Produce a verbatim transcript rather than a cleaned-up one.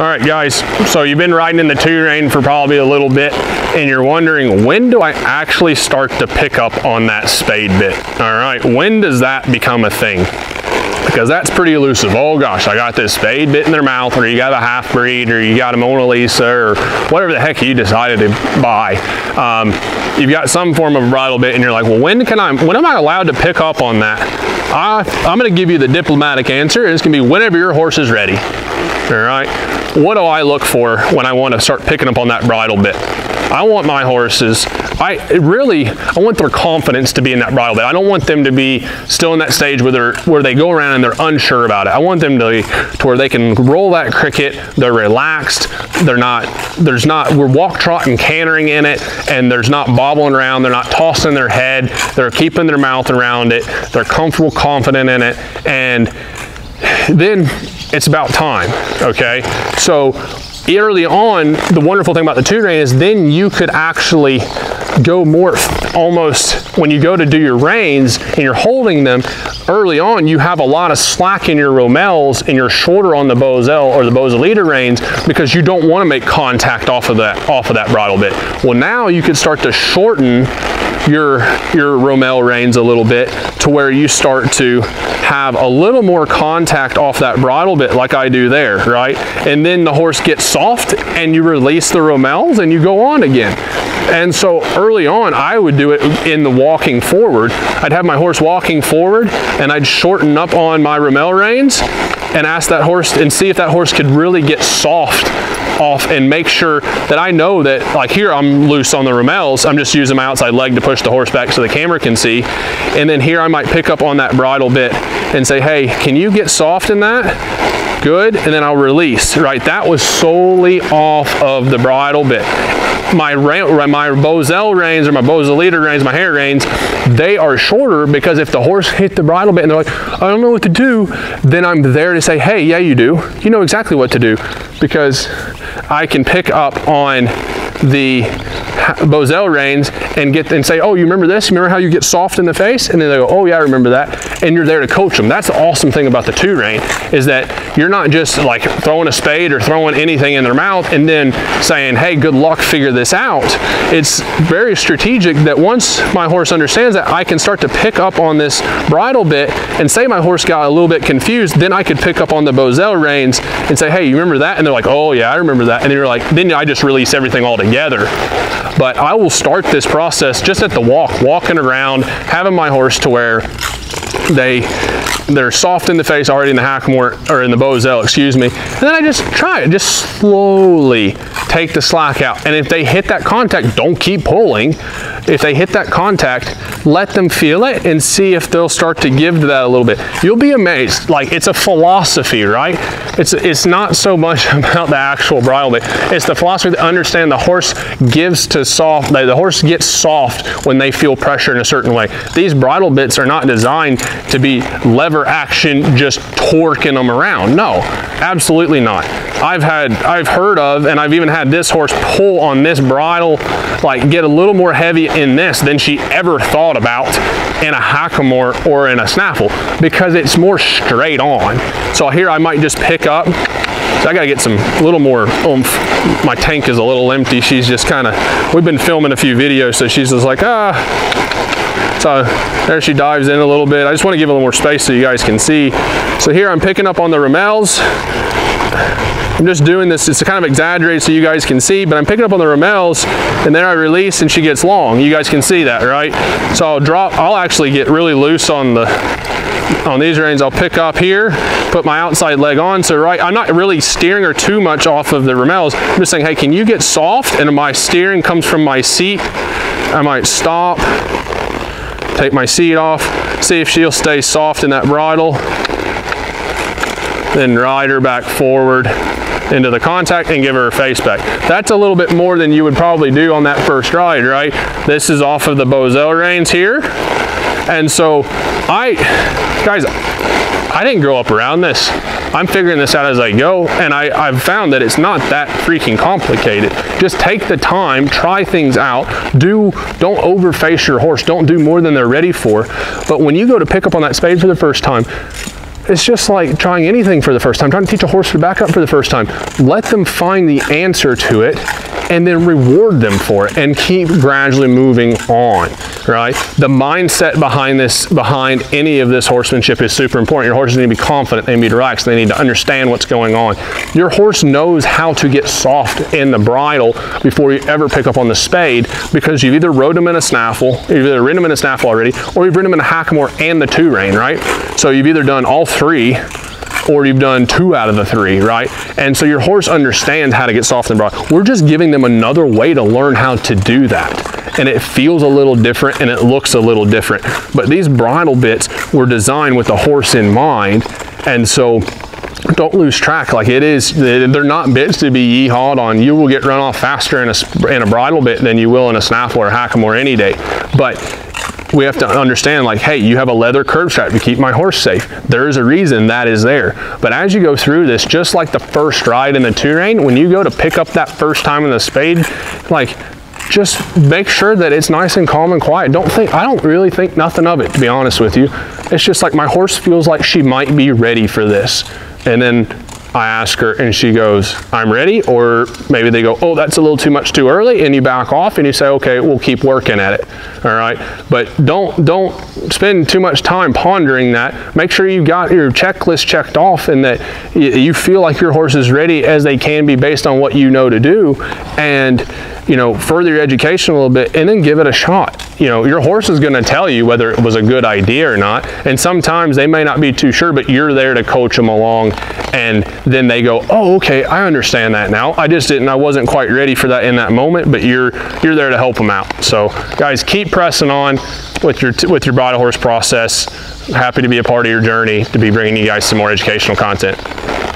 All right, guys, so you've been riding in the two rein for probably a little bit, and you're wondering, when do I actually start to pick up on that spade bit? All right, when does that become a thing? Because that's pretty elusive. Oh gosh, I got this spade bit in their mouth, or you got a half breed, or you got a Mona Lisa, or whatever the heck you decided to buy. Um, you've got some form of bridle bit, and you're like, well, when can I? When am I allowed to pick up on that? I, I'm going to give you the diplomatic answer, and it's going to be whenever your horse is ready. All right. What do I look for when I want to start picking up on that bridle bit? I want my horses, I really, I want their confidence to be in that bridle bit. I don't want them to be still in that stage where, they're, where they go around and they're unsure about it. I want them to be to where they can roll that cricket, they're relaxed, they're not, there's not, we're walk, trot, and cantering in it, and there's not bobbling around, they're not tossing their head, they're keeping their mouth around it, they're comfortable, confident in it, and then it's about time, okay? So early on, the wonderful thing about the two rein is then you could actually go more almost, when you go to do your reins and you're holding them, early on you have a lot of slack in your romals and you're shorter on the bosal or the bosalita reins because you don't want to make contact off of that off of that bridle bit. Well, now you could start to shorten your your romel reins a little bit to where you start to have a little more contact off that bridle bit like I do there, right? And then the horse gets soft and you release the romels and you go on again. And so early on, I would do it in the walking forward. I'd have my horse walking forward and I'd shorten up on my romel reins and ask that horse and see if that horse could really get soft off and make sure that I know that, like here I'm loose on the romals, I'm just using my outside leg to push the horse back so the camera can see, and then here I might pick up on that bridle bit and say, hey, can you get soft in that? Good, and then I'll release, right? That was solely off of the bridle bit. My, my bosal reins or my bosalita reins, my hair reins, they are shorter because if the horse hit the bridle bit and they're like, I don't know what to do, then I'm there to say, hey, yeah, you do. You know exactly what to do because I can pick up on the bosal reins and get and say, oh, you remember this? Remember how you get soft in the face? And then they go, oh yeah, I remember that. And you're there to coach them. That's the awesome thing about the two rein is that you're not just like throwing a spade or throwing anything in their mouth and then saying, hey, good luck, figure this out. It's very strategic that once my horse understands that, I can start to pick up on this bridle bit and say my horse got a little bit confused, then I could pick up on the bosal reins and say, hey, you remember that? And they're like, oh yeah, I remember that. And then you're like, then I just release everything all together. But I will start this process just at the walk, walking around, having my horse to where they, they're soft in the face already in the hackamore, or in the bosal, excuse me. And then I just try it, just slowly take the slack out. And if they hit that contact, don't keep pulling. If they hit that contact, let them feel it and see if they'll start to give to that a little bit. You'll be amazed. Like, it's a philosophy, right? It's, it's not so much about the actual bridle bit. It's the philosophy to understand the horse gives to soft, the horse gets soft when they feel pressure in a certain way. These bridle bits are not designed to be lever action, just torquing them around. No, absolutely not. I've had, I've heard of, and I've even had this horse pull on this bridle, like get a little more heavy in this than she ever thought about in a hackamore or in a snaffle because it's more straight on. So here I might just pick up. So I gotta get some little more oomph. My tank is a little empty. She's just kind of, we've been filming a few videos, so she's just like, ah. So there she dives in a little bit. I just want to give a little more space so you guys can see. So here I'm picking up on the romals. I'm just doing this, it's kind of exaggerated so you guys can see, but I'm picking up on the romals and then I release and she gets long. You guys can see that, right? So I'll drop, I'll actually get really loose on the, on these reins. I'll pick up here, put my outside leg on. So right, I'm not really steering her too much off of the romals. I'm just saying, hey, can you get soft? And my steering comes from my seat. I might stop. Take my seat off, see if she'll stay soft in that bridle, then ride her back forward into the contact and give her her face back. That's a little bit more than you would probably do on that first ride, right? This is off of the bosal reins here. And so I, guys, I didn't grow up around this. I'm figuring this out as I go, and I, I've found that it's not that freaking complicated. Just take the time, try things out, do, don't overface your horse, don't do more than they're ready for. But when you go to pick up on that spade for the first time, It's just like trying anything for the first time, trying to teach a horse to back up for the first time. Let them find the answer to it and then reward them for it and keep gradually moving on, right? The mindset behind this, behind any of this horsemanship is super important. Your horses need to be confident, they need to relax, they need to understand what's going on. Your horse knows how to get soft in the bridle before you ever pick up on the spade, because you've either rode them in a snaffle, you've either ridden them in a snaffle already, or you've ridden them in a hackamore and the two rein, right? So you've either done all three, or you've done two out of the three, right? And so your horse understands how to get soft and broad. We're just giving them another way to learn how to do that. And it feels a little different and it looks a little different. But these bridle bits were designed with the horse in mind. And so don't lose track. Like it is, they're not bits to be yeehawed on. You will get run off faster in a, in a bridle bit than you will in a snaffle or a hackamore any day. But we have to understand, like, hey, you have a leather curb strap to keep my horse safe. There is a reason that is there. But as you go through this, just like the first ride in the two rein, when you go to pick up that first time in the spade, like, just make sure that it's nice and calm and quiet. Don't think, I don't really think nothing of it, to be honest with you. It's just like my horse feels like she might be ready for this. And then I ask her and she goes, I'm ready. Or maybe they go, oh, that's a little too much too early. And you back off and you say, okay, we'll keep working at it. All right. But don't, don't spend too much time pondering that. Make sure you've got your checklist checked off and that you feel like your horse is ready as they can be based on what you know to do. And, you know, further your education a little bit and then give it a shot. You know, your horse is going to tell you whether it was a good idea or not. And sometimes they may not be too sure, but you're there to coach them along. And then they go, oh, okay, I understand that now. I just didn't, I wasn't quite ready for that in that moment, but you're you're there to help them out. So guys, keep pressing on with your, with your bridle horse process. Happy to be a part of your journey, to be bringing you guys some more educational content.